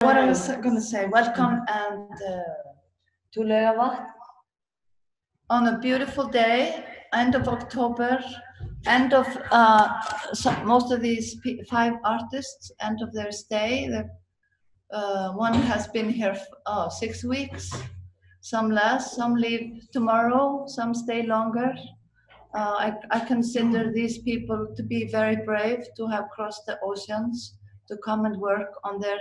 What I was going to say, welcome and to Leuven on a beautiful day, end of October, end of most of these five artists, end of their stay. One has been here 6 weeks, some less, some leave tomorrow, some stay longer. I consider these people to be very brave to have crossed the oceans to come and work on their,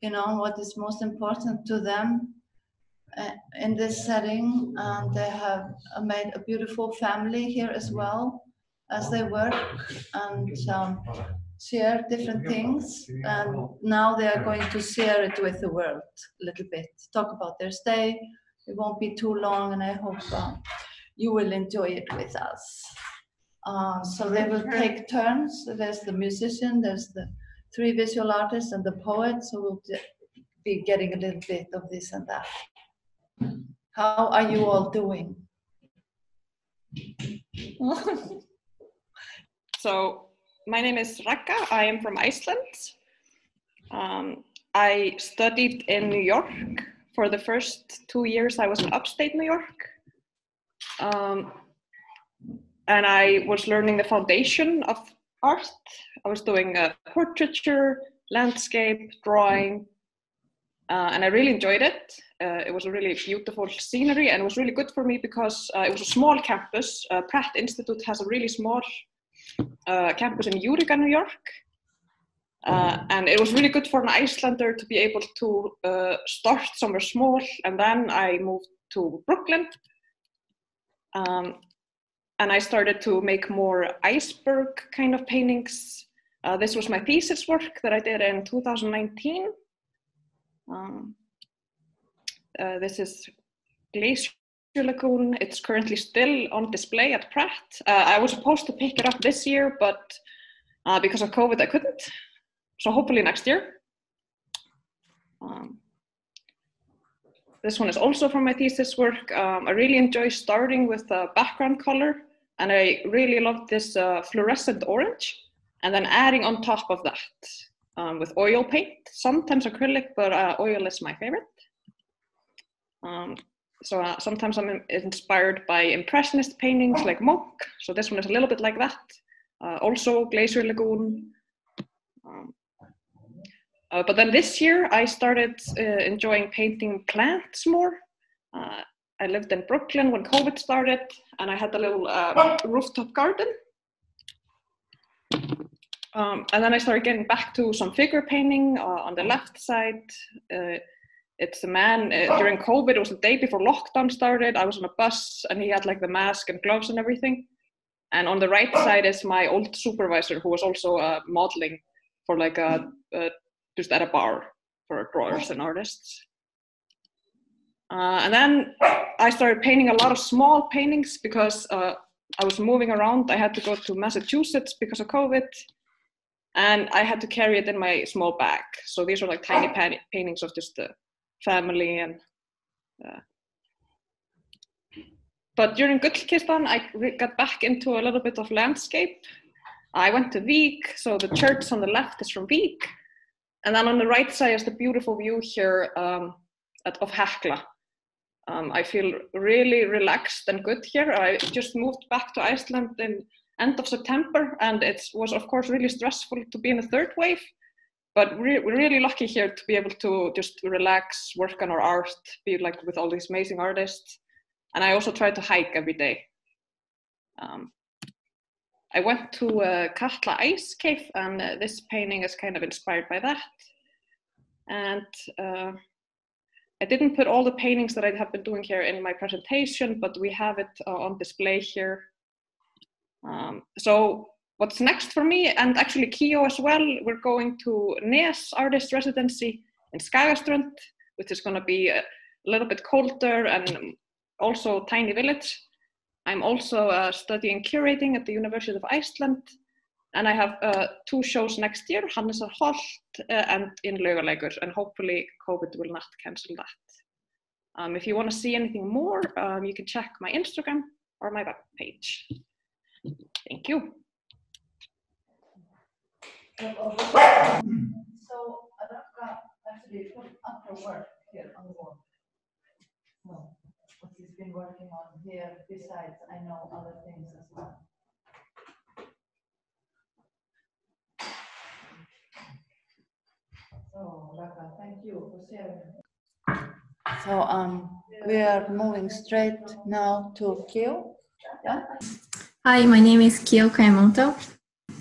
you know, what is most important to them in this setting. And they have made a beautiful family here as well as they work and share different things. And now they are going to share it with the world a little bit, talk about their stay. It won't be too long, and I hope you will enjoy it with us. So they will take turns. There's the musician, there's the three visual artists and the poet, so we'll be getting a little bit of this and that. How are you all doing? So, my name is Rakka. I am from Iceland. I studied in New York. For the first 2 years, I was in upstate New York. And I was learning the foundation of art. I was doing portraiture, landscape, drawing, and I really enjoyed it. It was a really beautiful scenery, and it was really good for me because it was a small campus. Pratt Institute has a really small campus in Utica, New York. And it was really good for an Icelander to be able to start somewhere small. And then I moved to Brooklyn. And I started to make more iceberg kind of paintings. This was my thesis work that I did in 2019. This is Glacier Lagoon. It's currently still on display at Pratt. I was supposed to pick it up this year, but because of COVID, I couldn't. So hopefully next year. This one is also from my thesis work. I really enjoy starting with a background color, and I really love this fluorescent orange, and then adding on top of that with oil paint, sometimes acrylic, but oil is my favorite. So sometimes I'm inspired by impressionist paintings like Monk. So this one is a little bit like that. Also Glacier Lagoon. But then this year, I started enjoying painting plants more. I lived in Brooklyn when COVID started, and I had a little rooftop garden. And then I started getting back to some figure painting on the left side. It's a man during COVID. It was the day before lockdown started. I was on a bus, and he had like the mask and gloves and everything. And on the right side is my old supervisor, who was also modeling for like a just at a bar for drawers and artists. And then I started painting a lot of small paintings because I was moving around. I had to go to Massachusetts because of COVID, and I had to carry it in my small bag. So these are like tiny paintings of just the family. And. But during Gullkistan, I got back into a little bit of landscape. I went to Vik, so the church on the left is from Vik. And then on the right side is the beautiful view here of Hafkla. I feel really relaxed and good here. I just moved back to Iceland in end of September, and it was of course really stressful to be in the third wave, but we're really lucky here to be able to just relax, work on our art, be like with all these amazing artists. And I also try to hike every day. I went to Katla Ice Cave, and this painting is kind of inspired by that. And I didn't put all the paintings that I have been doing here in my presentation, but we have it on display here. So what's next for me, and actually Kyo as well, we're going to Neas Artist Residency in Skagastrand, which is going to be a little bit colder and also tiny village. I'm also studying curating at the University of Iceland, and I have 2 shows next year, Hannesar Holt and in Laugalækur, and hopefully COVID will not cancel that. If you want to see anything more, you can check my Instagram or my web page. Thank you. So, Rakka, I they put up the work here on the wall. No, what he's been working on here, besides, I know other things as well. So, Raka, thank you for sharing. So, we are moving straight now to Kyo. Yeah? Hi, my name is Kyo Kayamoto.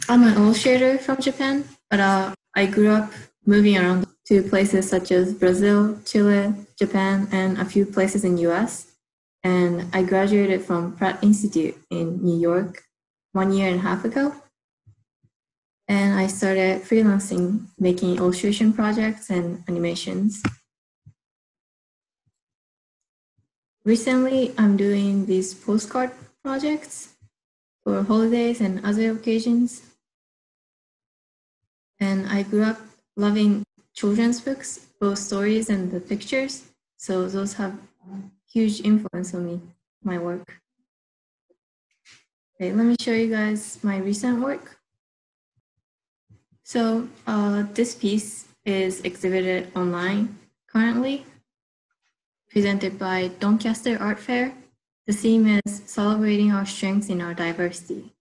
I'm an illustrator from Japan, but I grew up moving around to places such as Brazil, Chile, Japan, and a few places in the US. And I graduated from Pratt Institute in New York 1.5 years ago. And I started freelancing, making illustration projects and animations. Recently, I'm doing these postcard projects for holidays and other occasions. And I grew up loving children's books, both stories and the pictures. So those have huge influence on me, my work. Okay, let me show you guys my recent work. So this piece is exhibited online currently, presented by Doncaster Art Fair. The theme is celebrating our strengths in our diversity.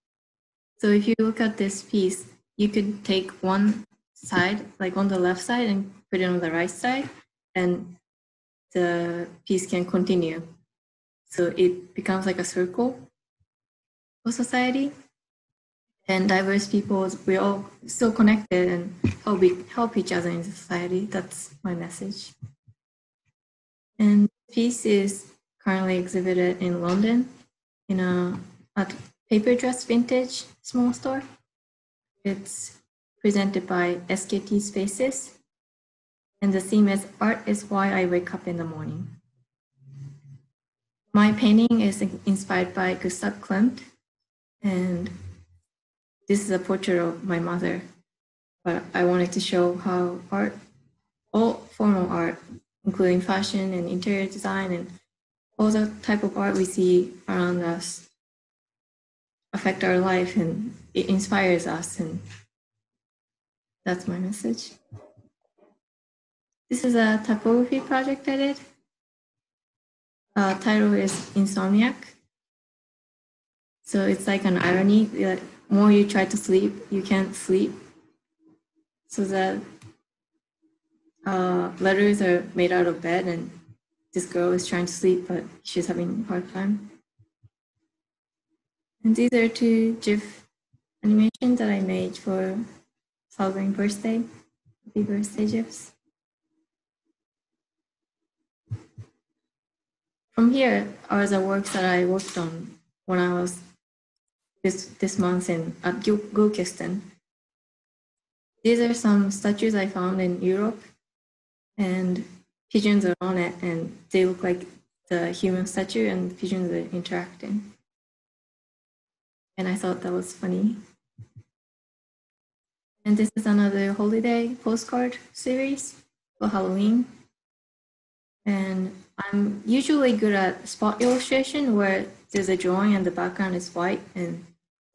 So if you look at this piece, you could take one side, like on the left side, and put it on the right side, and the piece can continue. So it becomes like a circle for society. And diverse people, we're all still connected and help each other in society. That's my message. And the piece is currently exhibited in London in a paper dress vintage small store. It's presented by SKT Spaces. And the theme is art is why I wake up in the morning. My painting is inspired by Gustav Klimt, and this is a portrait of my mother, but I wanted to show how art, all form of art, including fashion and interior design and all the type of art we see around us, affect our life and it inspires us, and that's my message. This is a typography project I did. Title is Insomniac. So it's like an irony. The more you try to sleep, you can't sleep. So the letters are made out of bed, and this girl is trying to sleep, but she's having a hard time. And these are two GIF animations that I made for celebrating birthday. Happy birthday GIFs. From here are the works that I worked on when I was this month at Gullkistan. These are some statues I found in Europe, and pigeons are on it, and they look like the human statue, and the pigeons are interacting. And I thought that was funny. And this is another holiday postcard series for Halloween. And I'm usually good at spot illustration, where there's a drawing and the background is white, and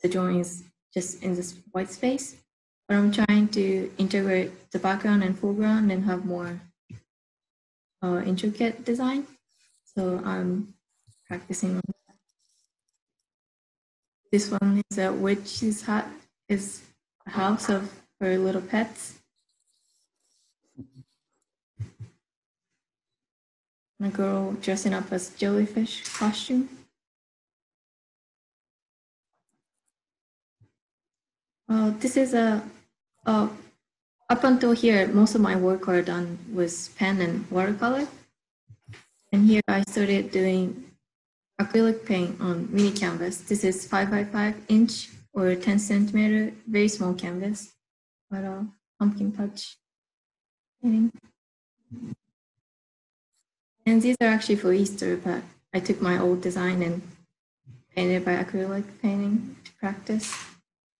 the drawing is just in this white space, but I'm trying to integrate the background and foreground and have more intricate design. So I'm practicing on that. This one is a witch's hat, is a house of her little pets. And a girl dressing up as jellyfish costume. This is up until here, most of my work are done with pen and watercolor. And here I started doing acrylic paint on mini canvas. This is 5 by 5 inch or 10 centimeter, very small canvas, but pumpkin patch painting. And these are actually for Easter, but I took my old design and painted by acrylic painting to practice.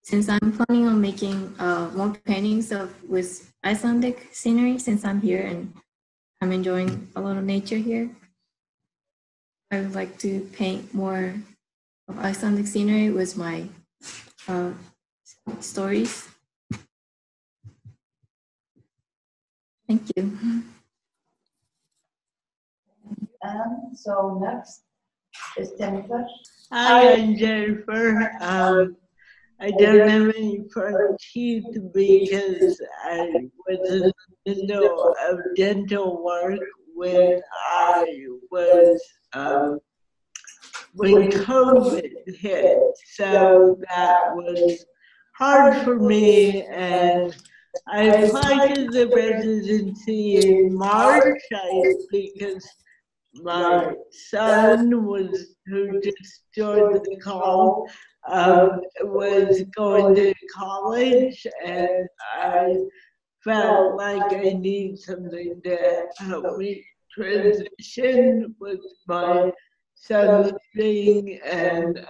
Since I'm planning on making more paintings with Icelandic scenery, since I'm here and I'm enjoying a lot of nature here, I would like to paint more of Icelandic scenery with my stories. Thank you. So next is Jennifer. Hi, I'm Jennifer. I don't have any front teeth because I was in the middle of dental work when I was when COVID hit, so that was hard for me. And I applied to the residency in March because my son was, who just joined the call, was going to college, and I felt like I need something to help me transition with my son's thing. And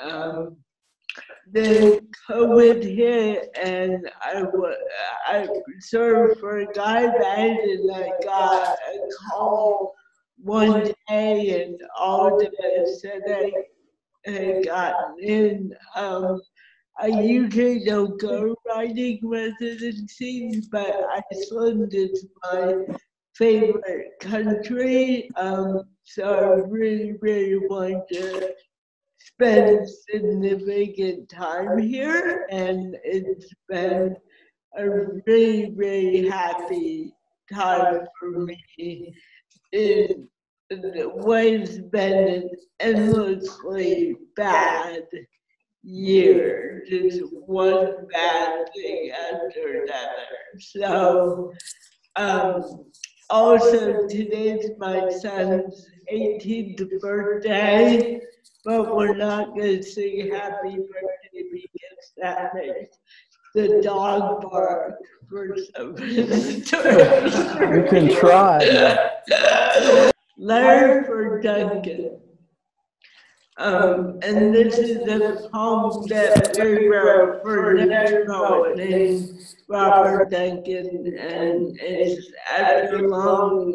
then COVID hit, and I served for a guideline, and I got a call one day and all day said I had gotten in. I usually don't go writing residencies, but Iceland is my favorite country, so I really want to spend significant time here, and it's been a really happy time for me. In the waves been an endlessly bad year, just one bad thing after another. So also today's my son's 18th birthday, but we're not going to sing happy birthday because that makes the dog bark for some visitors. You can try. Letter for Duncan. And this is a poem that we wrote for another poet named Robert Duncan, and it's after a long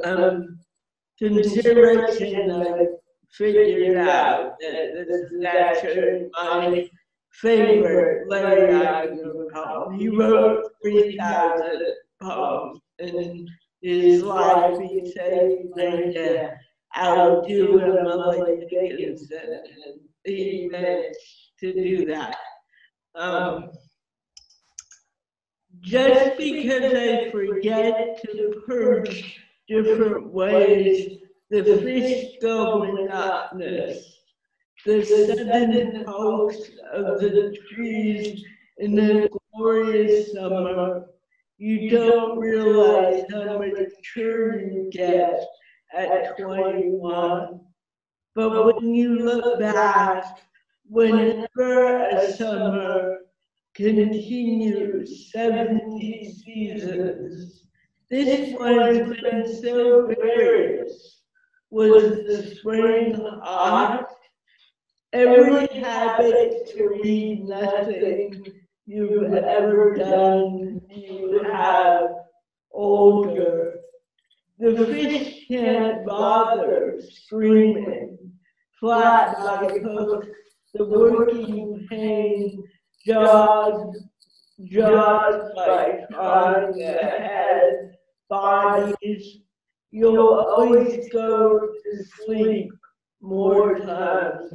consideration I figured out that this is actually my favorite letter poem. He wrote 3,000 poems in his life. He said later, I'll do what I'm like Dickinson, and he managed to do that. Just because I forget to purge different ways, the fish go monotonous. The sudden house of the trees in the glorious summer, you don't realize how mature you get at 21. But when you look back, whenever a summer continues 70 seasons, this one's been so various. Was the spring hot? Every habit to read nothing you've ever done, you have older. The fish can't bother screaming, flat like hook, the working pain, jaws by trying ahead, bodies. You'll always go to sleep more times.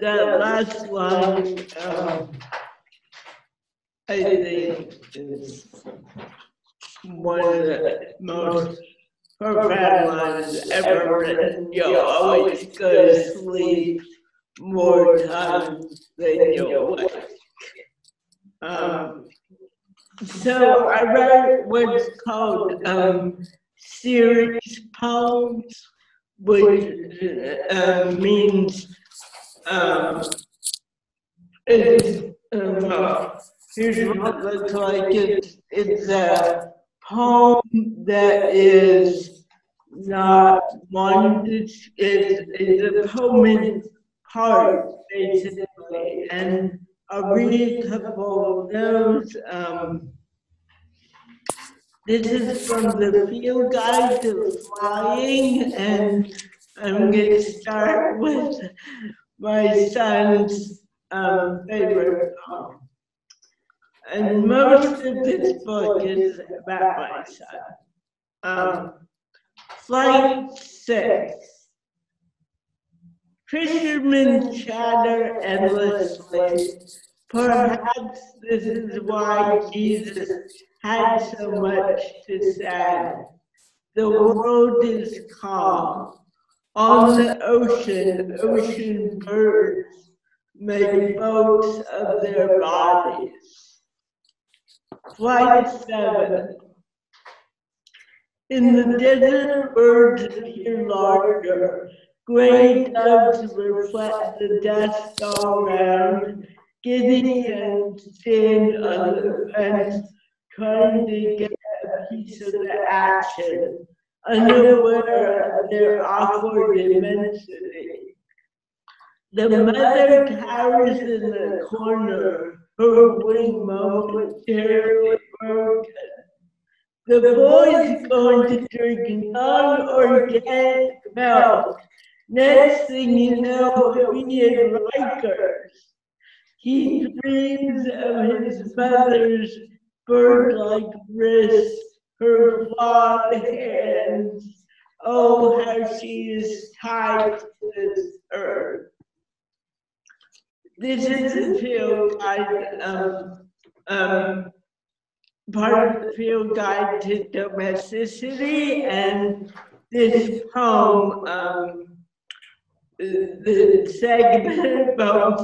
That last line, I think, is one of the most profound lines ever written. You'll always go to sleep more times than you'll wake. So I wrote what's called series poems, which means here's what it looks like. It's a poem that is not one. It's a poem in part, basically, and I'll read a couple of those. This is from the Field Guide to Flying, and I'm going to start with my son's favorite poem. And most of this book is about myself. Slide 6. Fishermen chatter endlessly. Perhaps this is why Jesus had so much to say. The world is calm. On the ocean, ocean birds make boats of their bodies. Slide 7. In the desert, birds appear larger. Gray doves reflect the dust all round. Gideons stand on the fence, trying to get a piece of the action, unaware of their awkward immensity. The mother cowers in the corner, her wing momentarily broken. The boy is going to drink non-organic milk. Next thing you know, he'll be in Rikers. He dreams of his mother's bird-like wrists, her clawed hands. Oh, how she is tied to this earth. This is the Field Guide part of the Field Guide to Domesticity, and this poem, the segment poem,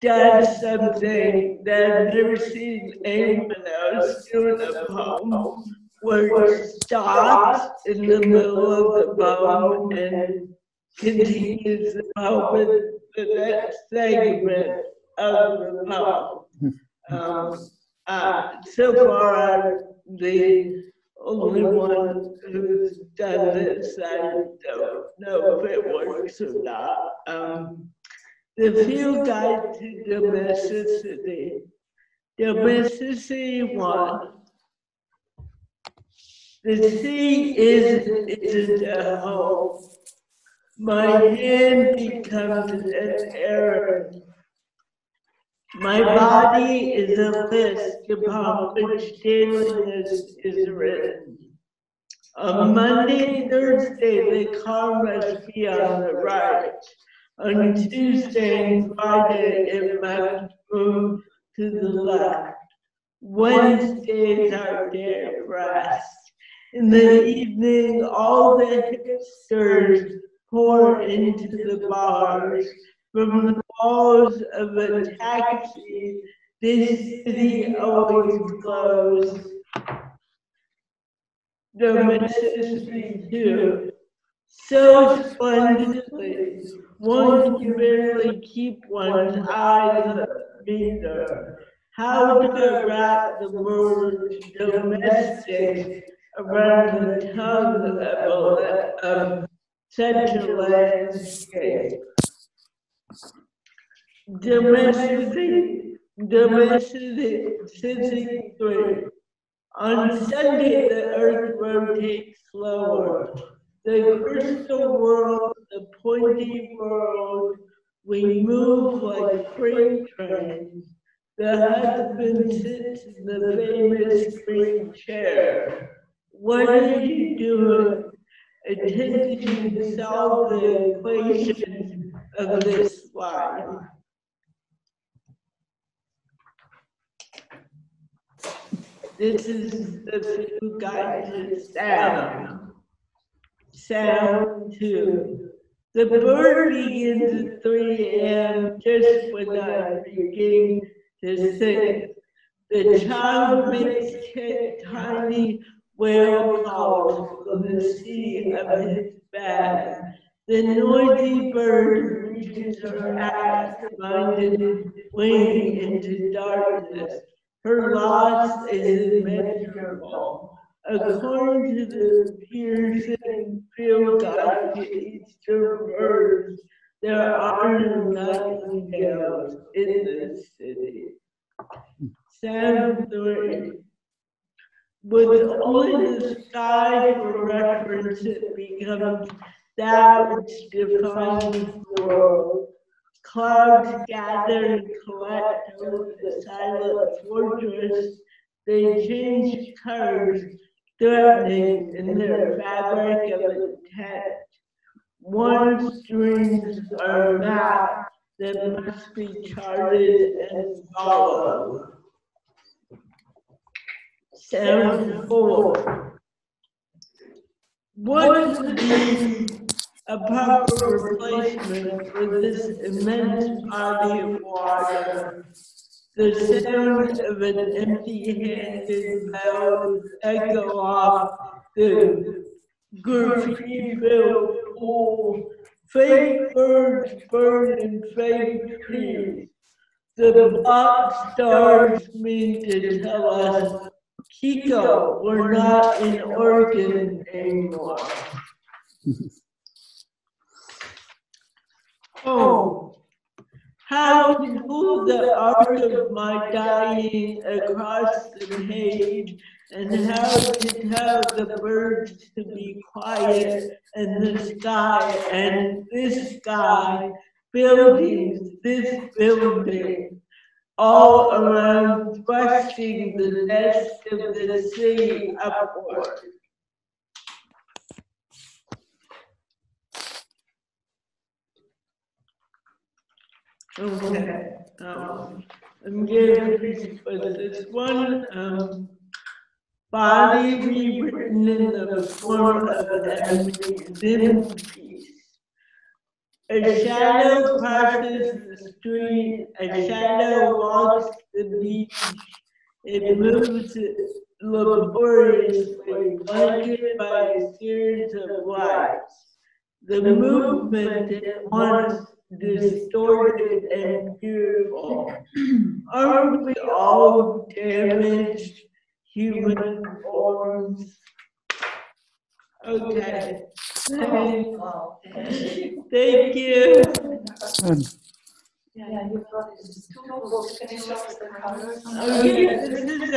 does something that I've never seen anyone else do in a poem, where it stops in the middle of the poem and continues the poem with the next segment of the poem. So far, I'm the only one who's done this. I don't know if it works or not. The Field Guide to Domesticity. Domesticity 1. The sea isn't a home. My hand becomes an errand. My body is a list upon which dailiness is written. On Monday and Thursday, the car must be on the right. On Tuesday and Friday, it must move to the left. Wednesdays are day of rest. In the evening, all the hipsters pour into the bars. From the walls of a taxi, this city always glows. Domesticity 2. So splendidly, one can barely keep one's eyes on the meter. How to wrap the word domestic around the tongue level of such a landscape? Domesticity 3. On Sunday, the earth rotates slower. The crystal world, the pointy world, we move like freight trains. The husband sits in the famous green chair. What are you doing? Attempting to solve the equation of this life. This is the Field Guide to Sound. Sound 2. The bird begins at 3 a.m. just when I begin to sing. The child makes tiny whale calls from the sea of his bed. The noisy bird reaches her axe-minded wing into darkness. Her loss is immeasurable. According to the Pearson Field Guide to Eastern Birds, there are no nightingales in this city. Sound 3. With only the sky for reference, it becomes that which defines the world. Clouds gather and collect over the silent fortress. They change colors, threatening in their fabric of intent. One's dreams are a map that must be charted and followed. Sound 4. What is a proper replacement for this immense body of water? The sound of an empty-handed bell echo off the graffiti-filled pool. Fake birds burn in fake trees. The box stars mean to tell us, Kiko, we're not in Oregon anymore. Oh, how to pull the art of my dying across the page, and how to tell the birds to be quiet, and the sky, and this sky, buildings, this building, all around thrusting the nest of the sea upward. Okay, I'm getting confused by this one. Body rewritten in the form of an empty piece. A shadow crosses the street, a shadow walks the beach. It moves laboriously, blinded by a series of lights. The movement at once distorted and beautiful. Aren't we all damaged human forms? Okay. Thank you. Yeah, you've got this two books. Finish off with the colors. Okay, this is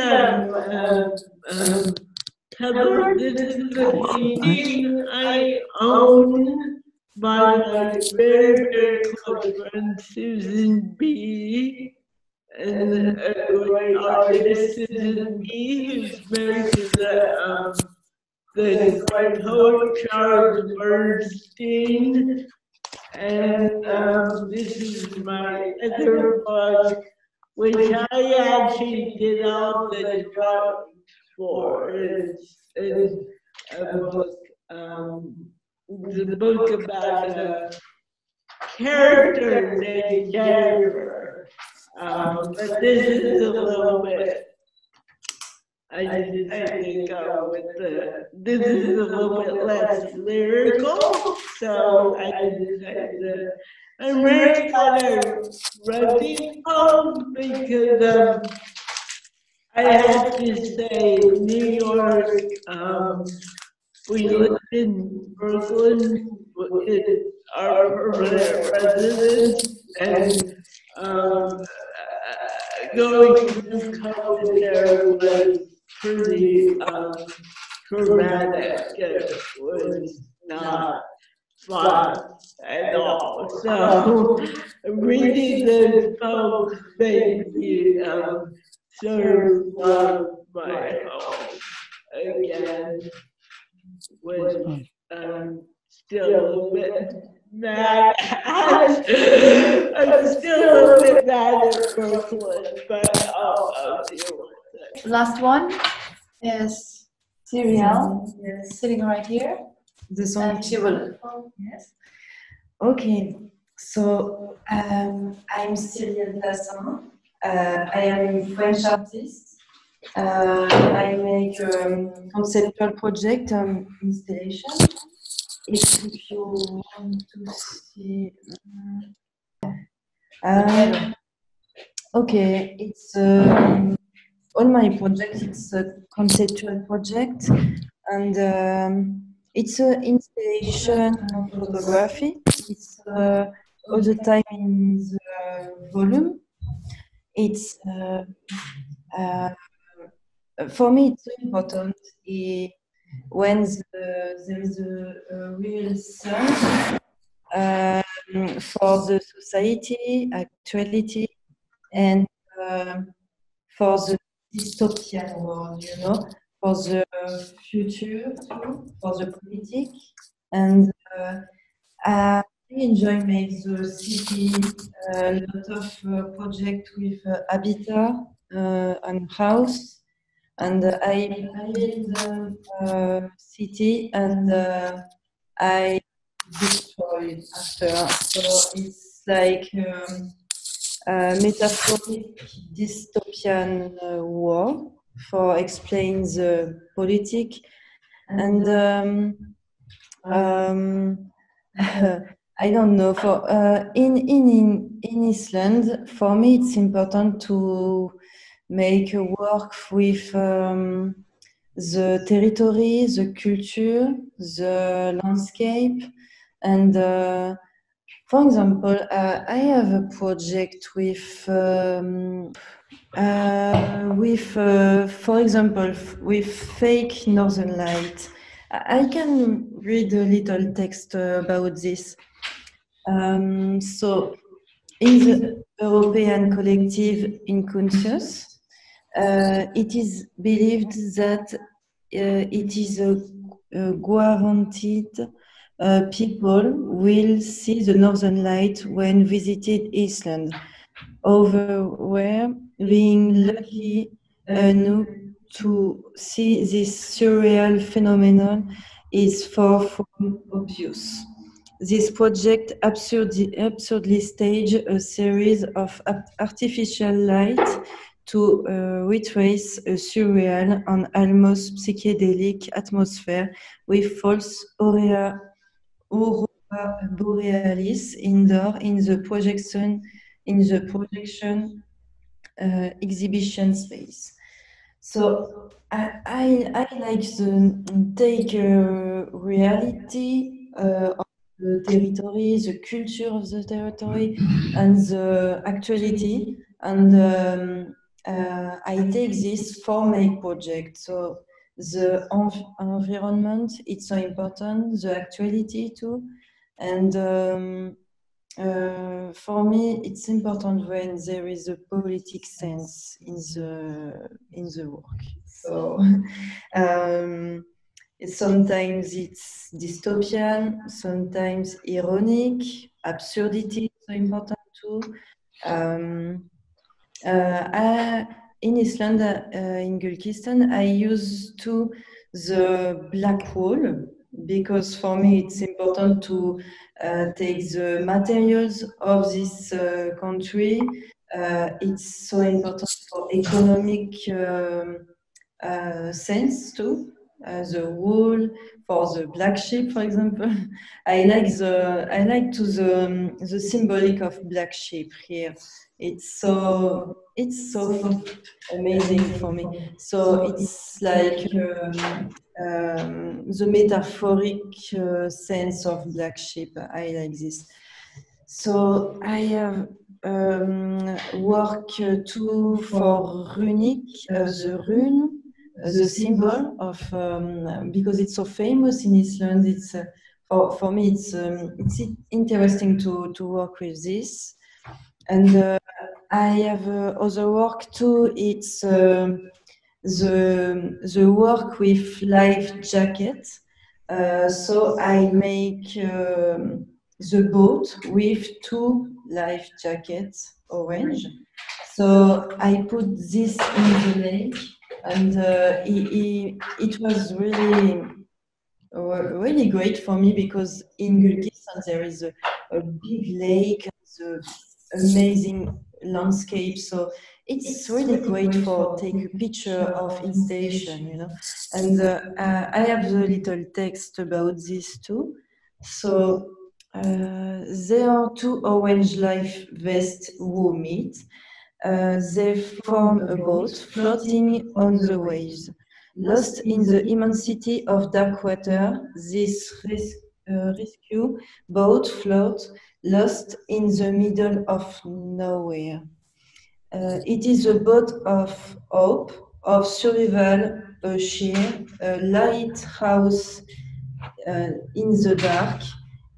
color. This is the painting I own by my very, very close friend Susan B. and a great artist Susan B, who's married to the great poet Charles Bernstein. And this is my other book, which I actually did all the drawings for. It's a book. The book about a character named Jennifer. But this is a little bit, I think go with the, this is a little bit less lyrical, so I decided to, I'm really glad I wrote these poems because I have to say New York, we live in Brooklyn, it's our permanent residence, and going through COVID there was pretty traumatic. It was not fun at all. So reading those poems made me sort of love my home again. Was still a bit mad. I'm still a bit mad at Brooklyn, but I'll deal with it. Last one is Cyrielle, yes. Sitting right here. This one, she will. Yes. Okay. So I'm Cyrielle Tassin. I am a French artist. I make a conceptual project installation. If you want to see, okay, it's all my project. It's a conceptual project, and it's an installation of photography. It's all the time in the volume. It's. For me, it's important when there is a real sound. for the society, actuality, and for the dystopian world, you know, for the future, for the politics. And I enjoy making the city, a lot of projects with Habitat and house. And I build the city and I destroy it after. So it's like a metaphoric dystopian war for explaining the politics. And I don't know, for in Iceland, for me it's important to make a work with the territory, the culture, the landscape. And for example, I have a project for example, with fake northern light. I can read a little text about this. So in the European collective unconscious, it is believed that it is a guaranteed people will see the northern light when visited Iceland, over where being lucky enough to see this surreal phenomenon is far from obvious. This project absurdly staged a series of artificial light to retrace a surreal and almost psychedelic atmosphere with false Aurora Borealis indoor in the projection exhibition space. So I like to take reality of the territory, the culture of the territory, and the actuality, and I take this for my project. So the environment, it's so important, the actuality too. And for me, it's important when there is a politic sense in the work. So sometimes it's dystopian, sometimes ironic, absurdity is so important too. In Iceland, in Gullkistan, I use too the black wall, because for me it's important to take the materials of this country. It's so important for economic sense too. The wall for the black sheep, for example. I like the symbolic of black sheep here. It's so amazing for me. So it's like the metaphoric sense of black sheep. I like this. So I have work too for runic, the rune. The symbol of because it's so famous in Iceland, it's for me it's interesting to work with this. And I have other work too. It's the work with life jacket. So I make the boat with two life jackets, orange. So I put this in the lake. And it was really great for me, because in Gullkistan there is a big lake and the amazing landscape. So it's really great for taking a picture of installation, you know. And I have the little text about this too. So there are two orange life vests who meet. They form a boat floating on the waves. Lost in the immensity of dark water, this rescue boat floats, lost in the middle of nowhere. It is a boat of hope, of survival, a sheer, a lighthouse in the dark.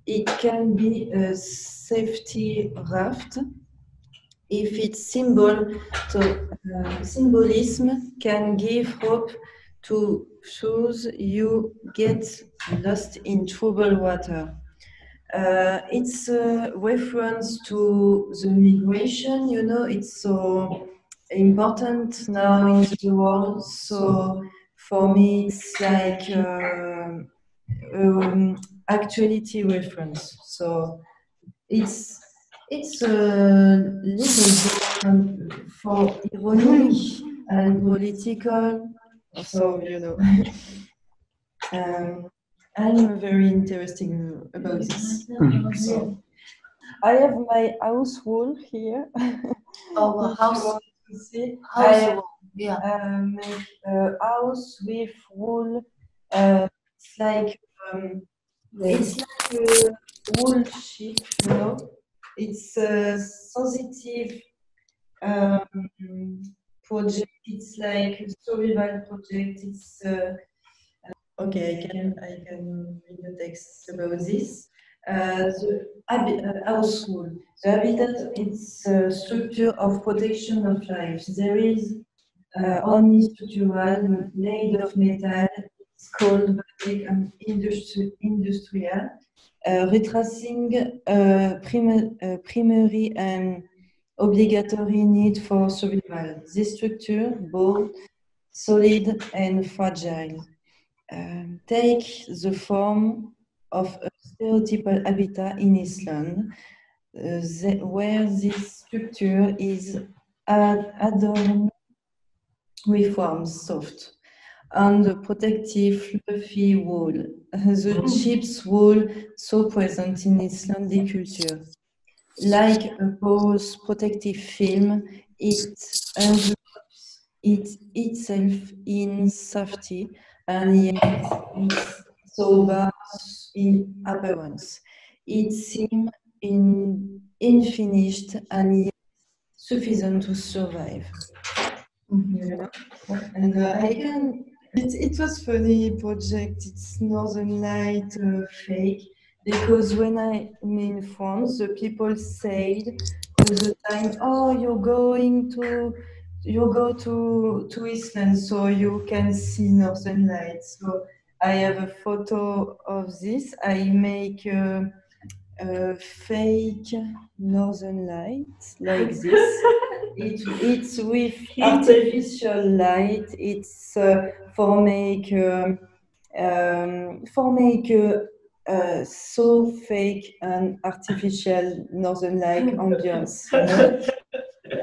It can be a safety raft if its symbolism can give hope to those you get lost in troubled water. It's a reference to the migration, you know, it's so important now in the world. So for me, it's like actuality reference. So it's a little bit for ironic and political. So, you know, I'm very interested about this. So, I have my house wall here. Oh, house wall. House wall. Yeah. House with wool. It's like a wool sheep, you know. It's a sensitive project. It's like a survival project. It's okay. I can read the text about this. The house wall. The habitat. It's a structure of protection of life. There is only structural made of metal. It's called Vik and industrial, retracing primary and obligatory need for survival. This structure, both solid and fragile, take the form of a stereotypical habitat in Iceland, where this structure is adorned with forms, soft, and the protective fluffy wool, the sheep's wool so present in Icelandic culture. Like a porous protective film, it envelops itself in safety and yet it's sober in appearance. It seems infinished and yet sufficient to survive. Yeah. And it was funny project. It's Northern Light fake. Because when I'm in France, the people said all the time, "Oh, you go to Iceland, so you can see Northern Lights." So I have a photo of this. I make a fake Northern Lights like this. It's with artificial light. It's so fake and artificial Northern Light ambience. You know?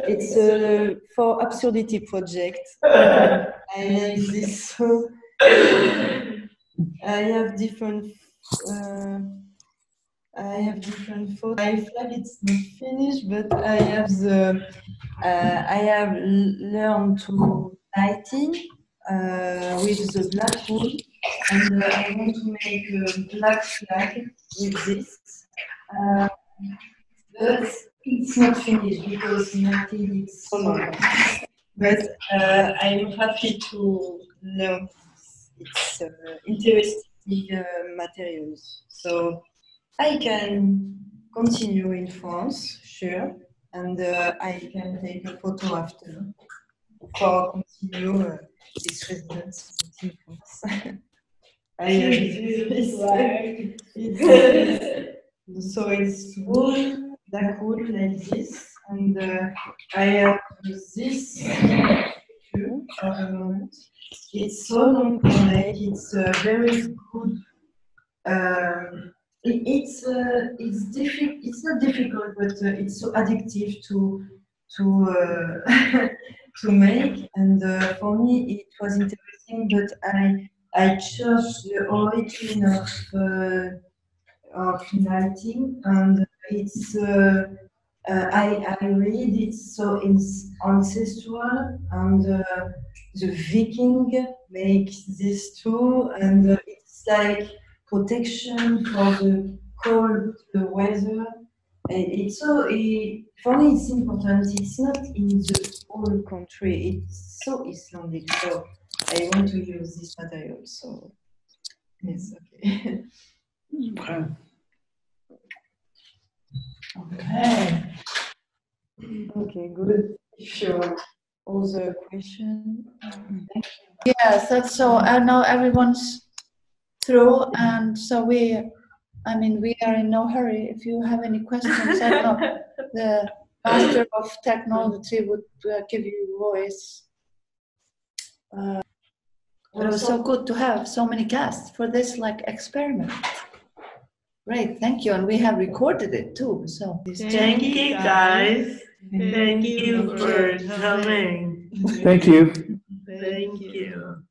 It's for absurdity project. I like this. So I have different photos. I flag it's not finished, but I have learned to lighting with the black wool. And I want to make a black flag with this, but it's not finished because nothing is smaller. But I'm happy to learn it's interesting materials, so I can continue in France, sure, and I can take a photo after for continue this residence in France. So it's wool, black wool like this, and I have this picture of a moment. It's so long, it's very good. It's not difficult, but it's so addictive to make. And for me, it was interesting, but I chose the origin of lighting, and it's I read it, so it's ancestral, and the Viking makes this too, and it's like protection for the cold, the weather. It's so for me it's important. It's not in the whole country. It's so Icelandic. So I want to use this material, so yes, okay. Bravo. Okay. Okay, good. Sure. Other question? Thank you. Yes, that's so. I know everyone's through, and so we are in no hurry. If you have any questions, I know the master of technology would give you voice. It was so good to have so many guests for this experiment. Great, thank you, and we have recorded it too. So thank you guys. Thank you for coming. Thank you. Thank you.